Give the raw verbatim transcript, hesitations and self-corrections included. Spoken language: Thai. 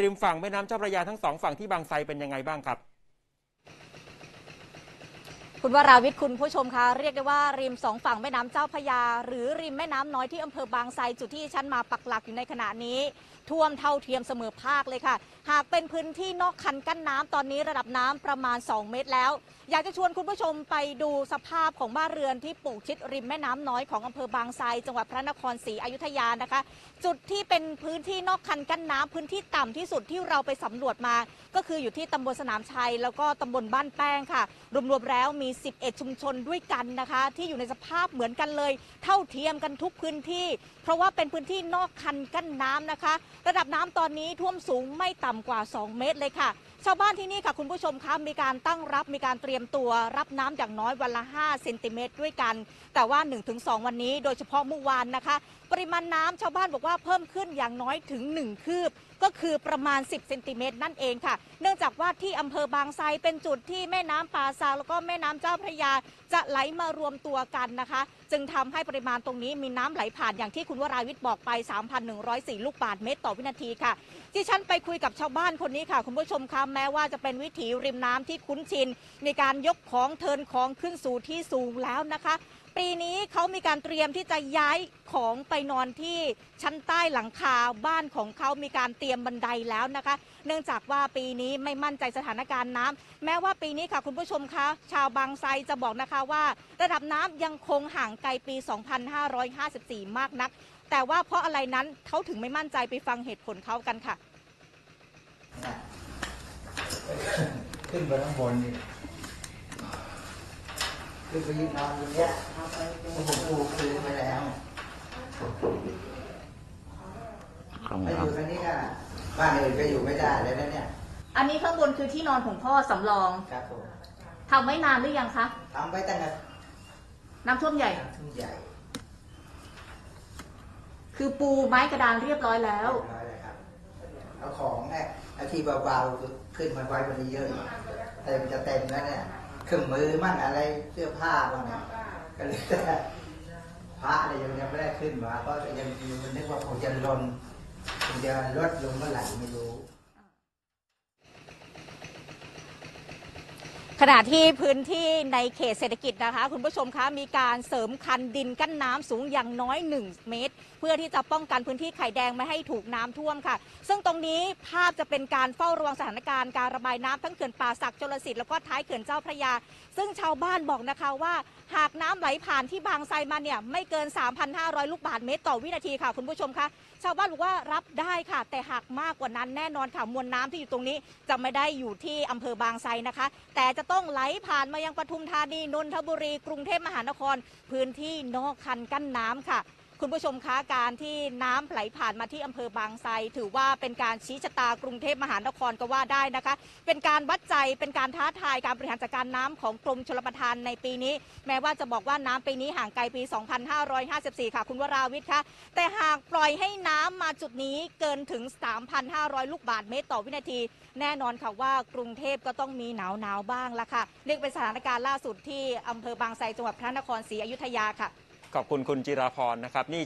ริมฝั่งแม่น้ำเจ้าพระยาทั้งสองฝั่งที่บางไทรเป็นยังไงบ้างครับคุณวราวิทย์คุณผู้ชมคะเรียกได้ว่าริมสองฝั่งแม่น้ำเจ้าพระยาหรือริมแม่น้ำน้อยที่อำเภอบางไทรจุดที่ฉันมาปักหลักอยู่ในขณะนี้ท่วมเท่าเทียมเสมอภาคเลยค่ะหากเป็นพื้นที่นอกคันกั้นน้ำตอนนี้ระดับน้ำประมาณสองเมตรแล้วอยากจะชวนคุณผู้ชมไปดูสภาพของบ้านเรือนที่ปลูกชิดริมแม่น้ำน้อยของอำเภอบางไทรจังหวัดพระนครศรีอยุธยานะคะจุดที่เป็นพื้นที่นอกคันกั้นน้ำพื้นที่ต่ำที่สุดที่เราไปสำรวจมาก็คืออยู่ที่ตำบลสนามชัยแล้วก็ตำบลบ้านแป้งค่ะรวมๆแล้วมีสิบเอ็ดชุมชนด้วยกันนะคะที่อยู่ในสภาพเหมือนกันเลยเท่าเทียมกันทุกพื้นที่เพราะว่าเป็นพื้นที่นอกคันกั้นน้ำนะคะระดับน้ำตอนนี้ท่วมสูงไม่ต่ำกว่าสองเมตรเลยค่ะชาวบ้านที่นี่ค่ะคุณผู้ชมคะมีการตั้งรับมีการเตรียมตัวรับน้ำอย่างน้อยวันละห้าเซนติเมตรด้วยกันแต่ว่า หนึ่งถึงสอง วันนี้โดยเฉพาะเมื่อวานนะคะปริมาณน้ำชาวบ้านบอกว่าเพิ่มขึ้นอย่างน้อยถึงหนึ่งคืบก็คือประมาณสิบเซนติเมตรนั่นเองค่ะเนื่องจากว่าที่อำเภอบางไทรเป็นจุดที่แม่น้ำป่าซาวแล้วก็แม่น้ำเจ้าพระยาจะไหลมารวมตัวกันนะคะจึงทำให้ปริมาณตรงนี้มีน้ำไหลผ่านอย่างที่คุณวราวิทย์บอกไป สามพันหนึ่งร้อยสี่ ลูกบาศก์เมตรต่อวินาทีค่ะที่ฉันไปคุยกับชาวบ้านคนนี้ค่ะคุณผู้ชมคะแม้ว่าจะเป็นวิถีริมน้ำที่คุ้นชินในการยกของเทินของขึ้นสู่ที่สูงแล้วนะคะปีนี้เขามีการเตรียมที่จะย้ายของไปนอนที่ชั้นใต้หลังคาบ้านของเขามีการเตรียมบันไดแล้วนะคะเนื่องจากว่าปีนี้ไม่มั่นใจสถานการณ์น้ำแม้ว่าปีนี้ค่ะคุณผู้ชมคะชาวบางไทรจะบอกนะคะว่าระดับน้ำยังคงห่างไกลปี สองพันห้าร้อยห้าสิบสี่ มากนักแต่ว่าเพราะอะไรนั้นเขาถึงไม่มั่นใจไปฟังเหตุผลเขากันค่ะขึ้นไปข้างบนนี่คือไปยืนนอนอย่างเงี้ยผมปูคืนไปแล้วไปอยู่ตรงนี้นะบ้านอื่นไปอยู่ไม่ได้เลยนะเนี่ยอันนี้ข้างบนคือที่นอนของพ่อสำรองครับผมทำไว้นานหรือยังคะทำไว้ตั้งแต่น้ำท่วมใหญ่ท่วมใหญ่คือปูไม้กระดานเรียบร้อยแล้วเอาของเนี่ยไอ้ที่เบาๆขึ้นมาไว้วันนี้เยอะเต็มจะเต็มแล้วเนี่ยเครื่องมือมั่นอะไรเสื้อผ้าบ้างเนี่ยก็เลยพระอะไรยังยังไม่ได้ขึ้นมาก็ยังมันนึกว่าคงจะลนคงจะลดลงเมื่อไหร่ไม่รู้ขณะที่พื้นที่ในเขตเศรษฐกิจนะคะคุณผู้ชมคะมีการเสริมคันดินกั้นน้ำสูงอย่างน้อยหนึ่งเมตรเพื่อที่จะป้องกันพื้นที่ไข่แดงไม่ให้ถูกน้ำท่วมค่ะซึ่งตรงนี้ภาพจะเป็นการเฝ้าระวังสถานการณ์การระบายน้ำทั้งเขื่อนป่าสักชลสิทธิ์แล้วก็ท้ายเขื่อนเจ้าพระยาซึ่งชาวบ้านบอกนะคะว่าหากน้ำไหลผ่านที่บางไทรมาเนี่ยไม่เกิน สามพันห้าร้อย ลูกบาศก์เมตรต่อวินาทีค่ะคุณผู้ชมคะชาวบ้านบอกว่ารับได้ค่ะแต่หากมากกว่านั้นแน่นอนค่ะมวลน้ำที่อยู่ตรงนี้จะไม่ได้อยู่ที่อำเภอบางไทรนะคะแต่จะต้องไหลผ่านมายังปทุมธานีนนทบุรีกรุงเทพมหานครพื้นที่นอกคันกั้นน้ำค่ะคุณผู้ชมคะการที่น้ำไหลผ่านมาที่อำเภอบางไทรถือว่าเป็นการชี้ชะตากรุงเทพมหานครก็ว่าได้นะคะเป็นการวัดใจเป็นการท้าทายการบริหารจัดการน้ำของกรมชลประทานในปีนี้แม้ว่าจะบอกว่าน้ำปีนี้ห่างไกลปี สองพันห้าร้อยห้าสิบสี่ ค่ะคุณวราวิทย์คะแต่หากปล่อยให้น้ำมาจุดนี้เกินถึง สามพันห้าร้อย ลูกบาศก์เมตรต่อวินาทีแน่นอนค่ะว่ากรุงเทพก็ต้องมีหนาวหนาวบ้างละค่ะเรียกเป็นสถานการณ์ล่าสุดที่อำเภอบางไทรจังหวัดพระนครศรีอยุธยาค่ะขอบคุณคุณจิราพรนะครับนี่